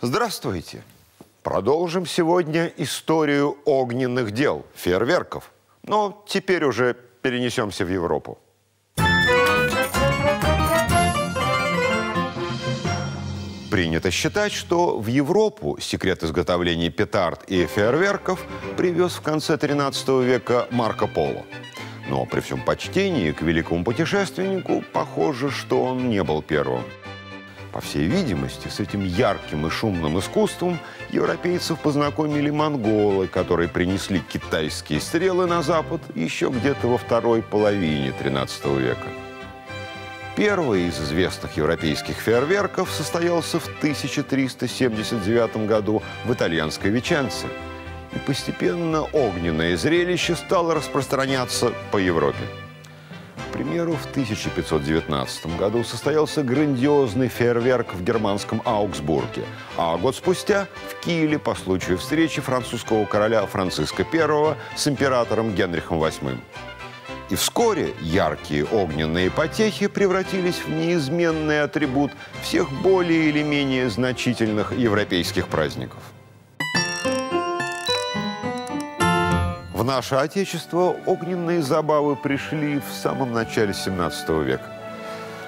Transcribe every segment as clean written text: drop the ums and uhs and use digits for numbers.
Здравствуйте! Продолжим сегодня историю огненных дел, фейерверков. Но теперь уже перенесемся в Европу. Принято считать, что в Европу секрет изготовления петард и фейерверков привез в конце XIII века Марко Поло. Но при всем почтении к великому путешественнику похоже, что он не был первым. По всей видимости, с этим ярким и шумным искусством европейцев познакомили монголы, которые принесли китайские стрелы на Запад еще где-то во второй половине XIII века. Первый из известных европейских фейерверков состоялся в 1379 году в итальянской Виченце. И постепенно огненное зрелище стало распространяться по Европе. К примеру, в 1519 году состоялся грандиозный фейерверк в германском Аугсбурге, а год спустя в Киле по случаю встречи французского короля Франциска I с императором Генрихом VIII. И вскоре яркие огненные потехи превратились в неизменный атрибут всех более или менее значительных европейских праздников. В наше Отечество огненные забавы пришли в самом начале XVII века.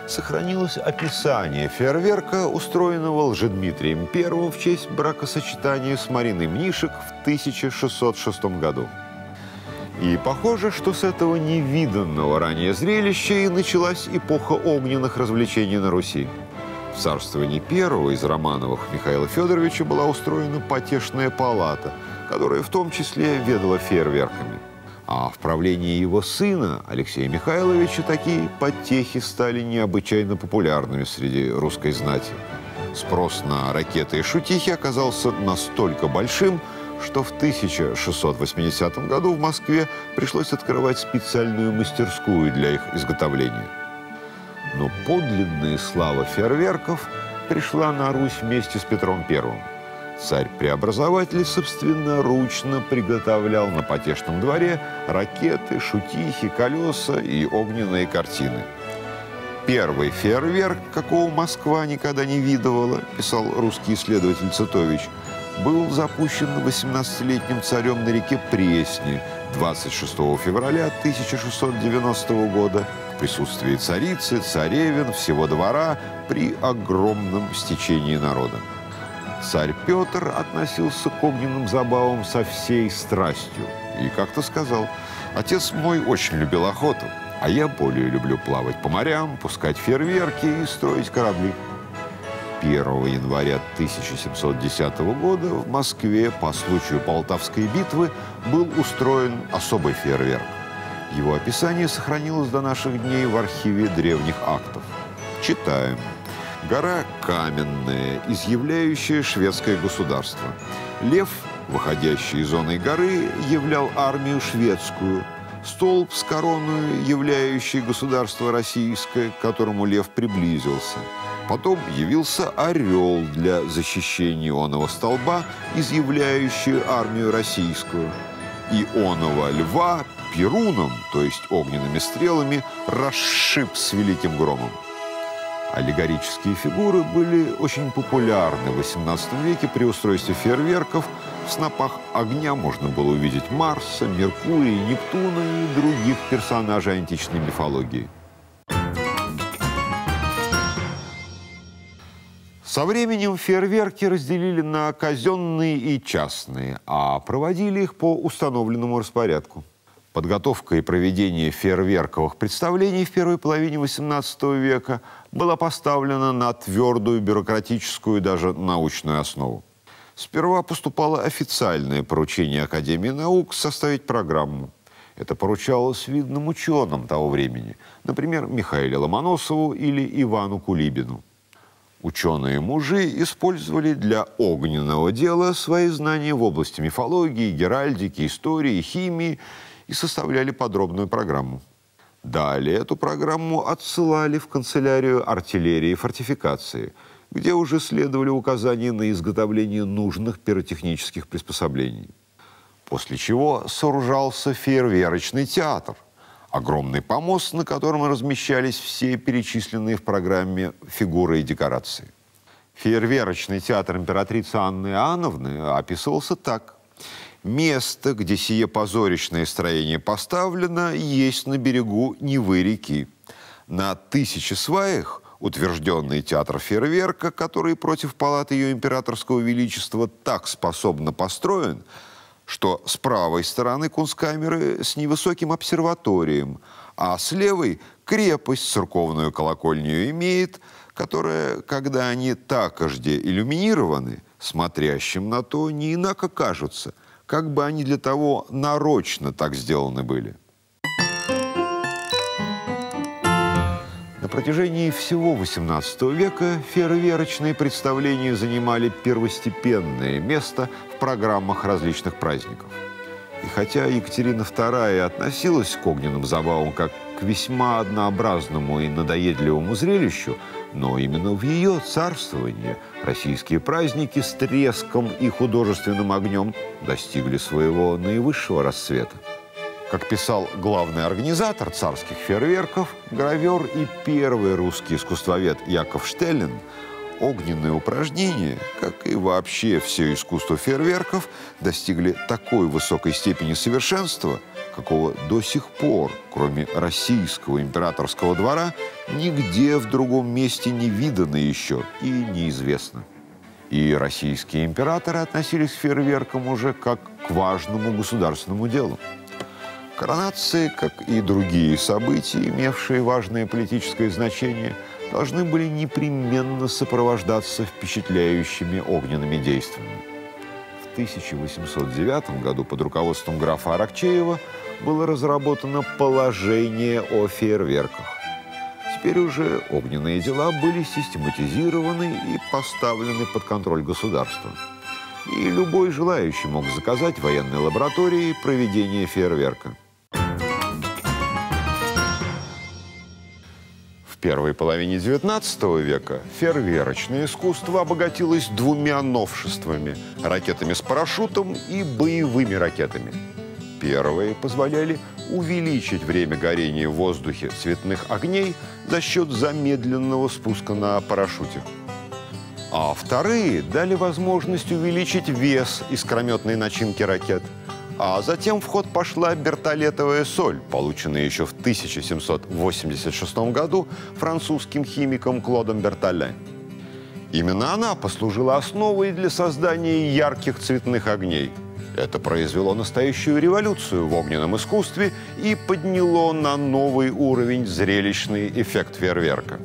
Сохранилось описание фейерверка, устроенного Лжедмитрием I в честь бракосочетания с Мариной Мнишек в 1606 году. И похоже, что с этого невиданного ранее зрелища и началась эпоха огненных развлечений на Руси. В царствовании первого из Романовых Михаила Федоровича была устроена потешная палата, которая в том числе ведала фейерверками. А в правлении его сына, Алексея Михайловича, такие потехи стали необычайно популярными среди русской знати. Спрос на ракеты и шутихи оказался настолько большим, что в 1680 году в Москве пришлось открывать специальную мастерскую для их изготовления. Но подлинная слава фейерверков пришла на Русь вместе с Петром I. Царь-преобразователь собственноручно приготовлял на потешном дворе ракеты, шутихи, колеса и огненные картины. «Первый фейерверк, какого Москва никогда не видывала», – писал русский исследователь Цитович, был запущен 18-летним царем на реке Пресне 26 февраля 1690 года в присутствии царицы, царевин, всего двора при огромном стечении народа. Царь Петр относился к огненным забавам со всей страстью и как-то сказал: «Отец мой очень любил охоту, а я более люблю плавать по морям, пускать фейерверки и строить корабли». 1 января 1710 года в Москве по случаю Полтавской битвы был устроен особый фейерверк. Его описание сохранилось до наших дней в архиве древних актов. Читаем. «Гора каменная, изъявляющая шведское государство. Лев, выходящий из зоны горы, являл армию шведскую. Столб с короною, являющий государство российское, к которому лев приблизился. Потом явился орел для защищения оного столба, изъявляющий армию российскую. И оного льва перуном, то есть огненными стрелами, расшиб с великим громом». Аллегорические фигуры были очень популярны в XVIII веке при устройстве фейерверков. В снопах огня можно было увидеть Марса, Меркурия, Нептуна и других персонажей античной мифологии. Со временем фейерверки разделили на казенные и частные, а проводили их по установленному распорядку. Подготовка и проведение фейерверковых представлений в первой половине XVIII века была поставлена на твердую бюрократическую и даже научную основу. Сперва поступало официальное поручение Академии наук составить программу. Это поручалось видным ученым того времени, например, Михаилу Ломоносову или Ивану Кулибину. Ученые-мужи использовали для огненного дела свои знания в области мифологии, геральдики, истории, химии и составляли подробную программу. Далее эту программу отсылали в канцелярию артиллерии и фортификации, где уже следовали указания на изготовление нужных пиротехнических приспособлений. После чего сооружался фейерверочный театр. Огромный помост, на котором размещались все перечисленные в программе фигуры и декорации. Фейерверочный театр императрицы Анны Иоанновны описывался так. Место, где сие позорищное строение поставлено, есть на берегу Невы реки. На 1000 сваях утвержденный театр фейерверка, который против палаты ее императорского величества так способно построен, что с правой стороны кунсткамеры с невысоким обсерваторием, а с левой крепость церковную колокольню имеет, которая, когда они такожде иллюминированы, смотрящим на то не инако кажутся, как бы они для того нарочно так сделаны были. На протяжении всего XVIII века фейерверочные представления занимали первостепенное место в программах различных праздников. И хотя Екатерина II относилась к огненным забавам как к весьма однообразному и надоедливому зрелищу, но именно в ее царствовании российские праздники с треском и художественным огнем достигли своего наивысшего расцвета. Как писал главный организатор царских фейерверков, гравер и первый русский искусствовед Яков Штелин, огненные упражнения, как и вообще все искусство фейерверков, достигли такой высокой степени совершенства, какого до сих пор, кроме российского императорского двора, нигде в другом месте не видано еще и неизвестно. И российские императоры относились к фейерверкам уже как к важному государственному делу. Коронации, как и другие события, имевшие важное политическое значение, должны были непременно сопровождаться впечатляющими огненными действиями. 1809 году под руководством графа Аракчеева было разработано положение о фейерверках. Теперь уже огненные дела были систематизированы и поставлены под контроль государства. И любой желающий мог заказать в военной лаборатории проведение фейерверка. В первой половине XIX века фейерверочное искусство обогатилось двумя новшествами – ракетами с парашютом и боевыми ракетами. Первые позволяли увеличить время горения в воздухе цветных огней за счет замедленного спуска на парашюте. А вторые дали возможность увеличить вес искрометной начинки ракет. А затем в ход пошла бертолетовая соль, полученная еще в 1786 году французским химиком Клодом Бертоле. Именно она послужила основой для создания ярких цветных огней. Это произвело настоящую революцию в огненном искусстве и подняло на новый уровень зрелищный эффект фейерверка.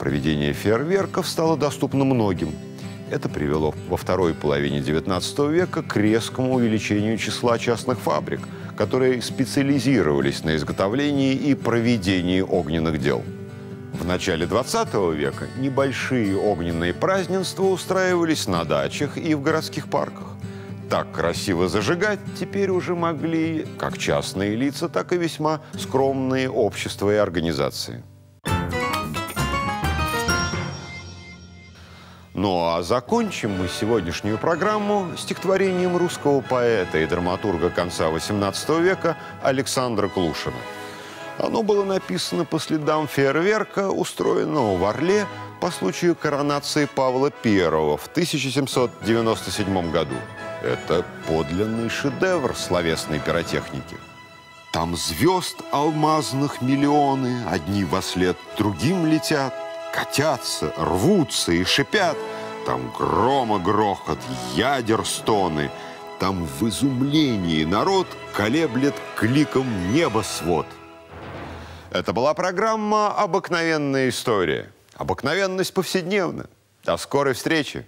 Проведение фейерверков стало доступно многим. Это привело во второй половине XIX века к резкому увеличению числа частных фабрик, которые специализировались на изготовлении и проведении огненных дел. В начале XX века небольшие огненные празднества устраивались на дачах и в городских парках. Так красиво зажигать теперь уже могли как частные лица, так и весьма скромные общества и организации. Ну а закончим мы сегодняшнюю программу стихотворением русского поэта и драматурга конца XVIII века Александра Клушина. Оно было написано по следам фейерверка, устроенного в Орле по случаю коронации Павла I в 1797 году. Это подлинный шедевр словесной пиротехники. Там звезд алмазных миллионы, одни во след другим летят, катятся, рвутся и шипят. Там грома грохот, ядер стоны. Там в изумлении народ колеблет кликом небосвод. Это была программа «Обыкновенная история». Обыкновенность повседневна. До скорой встречи!